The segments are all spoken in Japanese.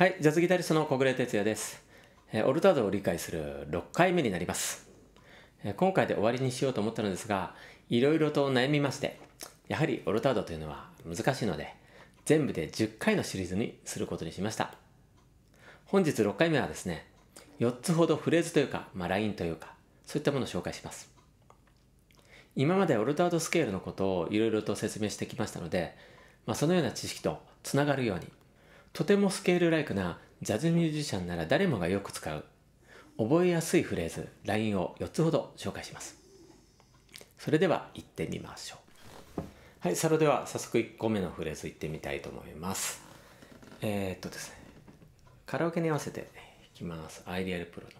はい、ジャズギタリストの小暮哲也です。オルタードを理解する6回目になります。今回で終わりにしようと思ったのですが、いろいろと悩みまして、やはりオルタードというのは難しいので、全部で10回のシリーズにすることにしました。本日6回目はですね、4つほどフレーズというか、ラインというか、そういったものを紹介します。今までオルタードスケールのことをいろいろと説明してきましたので、そのような知識とつながるように、とてもスケールライクなジャズミュージシャンなら誰もがよく使う覚えやすいフレーズ、ラインを4つほど紹介します。それでは行ってみましょう。はい、それでは早速1個目のフレーズ行ってみたいと思います。ですね、カラオケに合わせて弾きます。アイリアルプロの。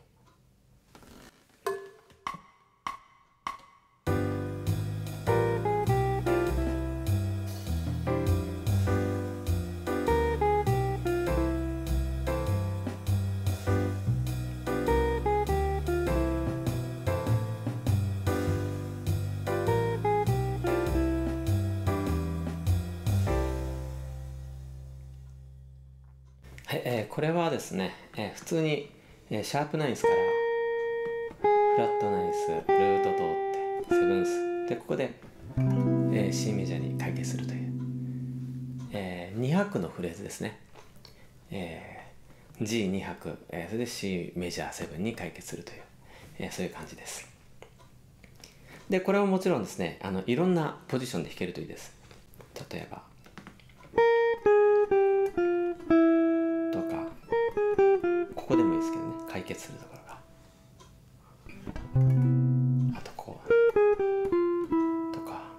これはですね、普通にシャープナインスからフラットナインス、ルート通ってセブンスで、ここで C メジャーに回転するという、2拍のフレーズですね。G2 拍、それで C メジャー7に回転するという、そういう感じです。でこれをもちろんですね、いろんなポジションで弾けるといいです。例えばここでもいいですけどね、解決するところが、あとこうとか、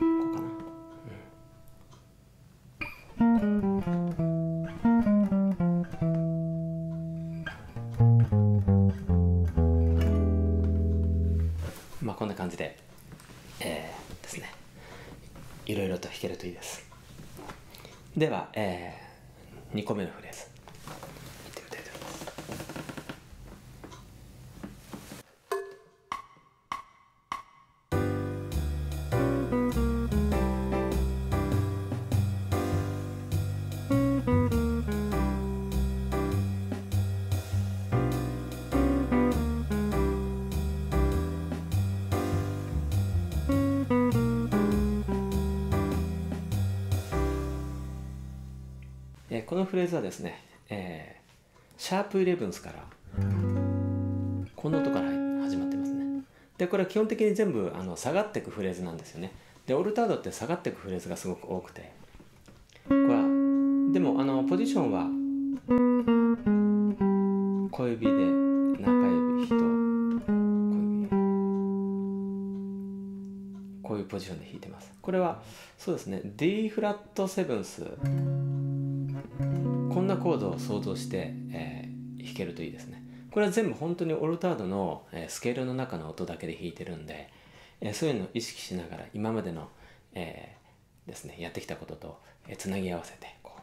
こうかな、こんな感じで、ですね、いろいろと弾けるといいです。では、2個目のフレーズ。このフレーズはですね、シャープ11からこの音から始まってますね。でこれは基本的に全部下がっていくフレーズなんですよね。でオルタードって下がっていくフレーズがすごく多くて、これはでもポジションは小指で中指と小指、こういうポジションで弾いてます。これはそうですね、 D フラットセブンス、こんなコードを想像して、弾けるといいですね。これは全部本当にオルタードの、スケールの中の音だけで弾いてるんで、そういうのを意識しながら今までの、ですね、やってきたことと、つなぎ合わせてこ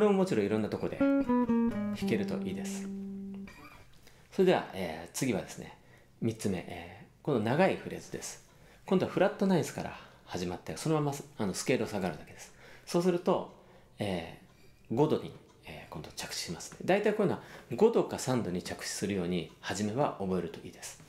れももちろんいろんなとこで弾けるといいです。それでは、次はですね、3つ目、今度長いフレーズです。今度はフラットナインスから始まってそのままスケールを下がるだけです。そうすると5度に、今度着地します、ね。だいたいこういうのは5度か3度に着地するように初めは覚えるといいです。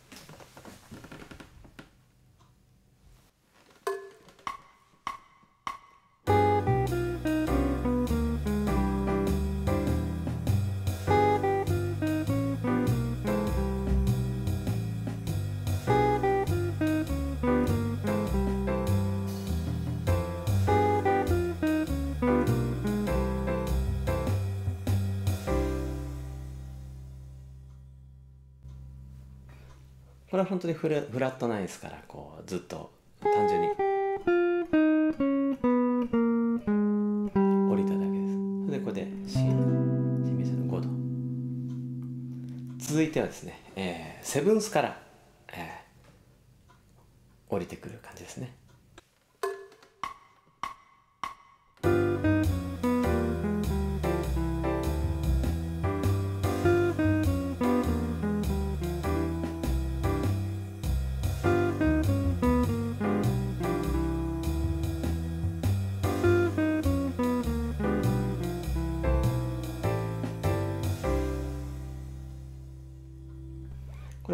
これは本当にフラットナインスからこうずっと単純に降りただけです。それでここで C メジャーの5度。続いてはですね、セブンスから、降りてくる感じですね。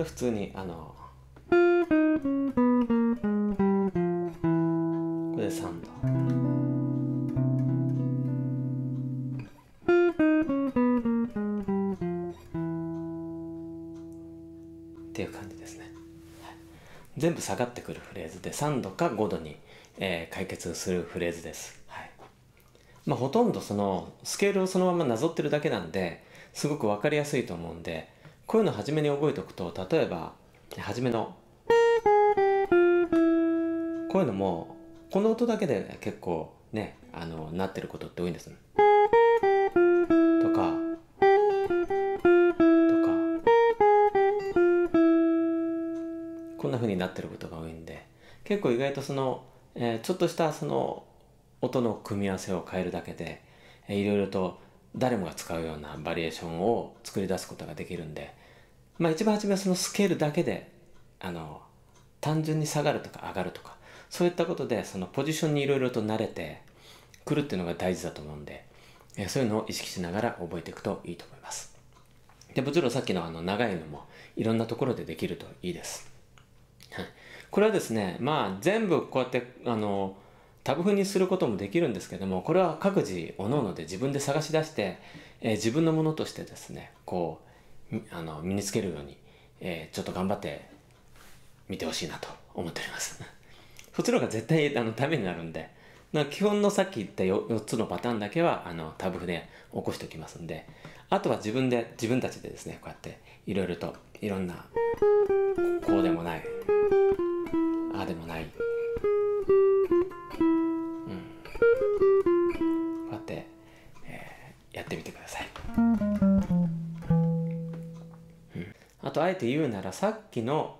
れ普通にこれで3度。っていう感じですね。はい、全部下がってくるフレーズで3度か5度に、解決するフレーズです。はい、まあほとんどそのスケールをそのままなぞってるだけなんで、すごく分かりやすいと思うんで、こういうの初めに覚えておくと、例えば初めのこういうのもこの音だけで結構ねなってることって多いんですね。とかとかこんなふうになってることが多いんで、結構意外とその、ちょっとしたその音の組み合わせを変えるだけで、いろいろと誰もが使うようなバリエーションを作り出すことができるんで、まあ一番初めはそのスケールだけで単純に下がるとか上がるとか、そういったことでそのポジションにいろいろと慣れてくるっていうのが大事だと思うんで、そういうのを意識しながら覚えていくといいと思います。でもちろんさっきの長いのもいろんなところでできるといいです。はい、これはですね、まあ全部こうやってタブ譜にすることもできるんですけども、これは各自おのおので自分で探し出して、自分のものとしてですね、こう身につけるように、ちょっと頑張って見てほしいなと思っておりますそっちの方が絶対ためになるんで、基本のさっき言った4つのパターンだけはタブ譜で起こしておきますんで、あとは自分たちでですね、こうやっていろいろといろんなこうでもないああでもないやってみてください。あとあえて言うなら、さっきの、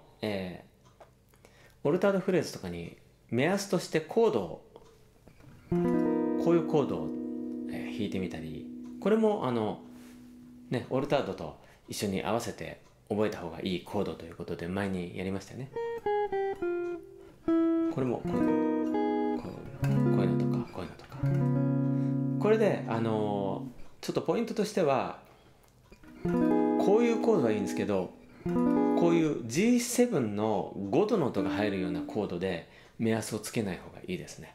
オルタードフレーズとかに目安としてコードをこういうコードを、弾いてみたり、これもね、オルタードと一緒に合わせて覚えた方がいいコードということで前にやりましたよね。これもこういうのとかこういうのとか。これでちょっとポイントとしては、こういうコードはいいんですけど、こういう G7 の5度の音が入るようなコードで目安をつけない方がいいですね。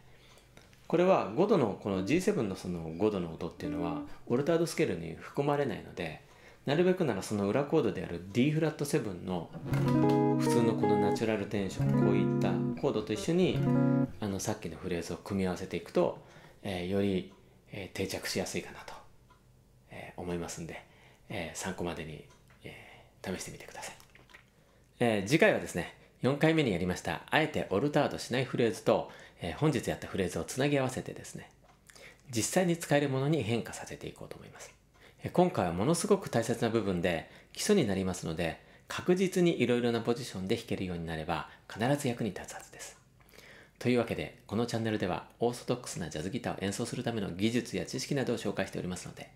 これは5度のこの G7 のその5度の音っていうのはオルタードスケールに含まれないので、なるべくならその裏コードである Dfl7 の普通のこのナチュラルテンション、こういったコードと一緒にさっきのフレーズを組み合わせていくと、より定着しやすいかなと、思いますんで、参考までに、試してみてください。次回はですね、4回目にやりましたあえてオルタードしないフレーズと、本日やったフレーズをつなぎ合わせてですね、実際に使えるものに変化させていこうと思います。今回はものすごく大切な部分で基礎になりますので、確実にいろいろなポジションで弾けるようになれば必ず役に立つはずです。というわけで、このチャンネルではオーソドックスなジャズギターを演奏するための技術や知識などを紹介しておりますので、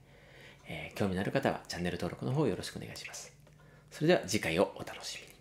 興味のある方はチャンネル登録の方よろしくお願いします。それでは次回をお楽しみに。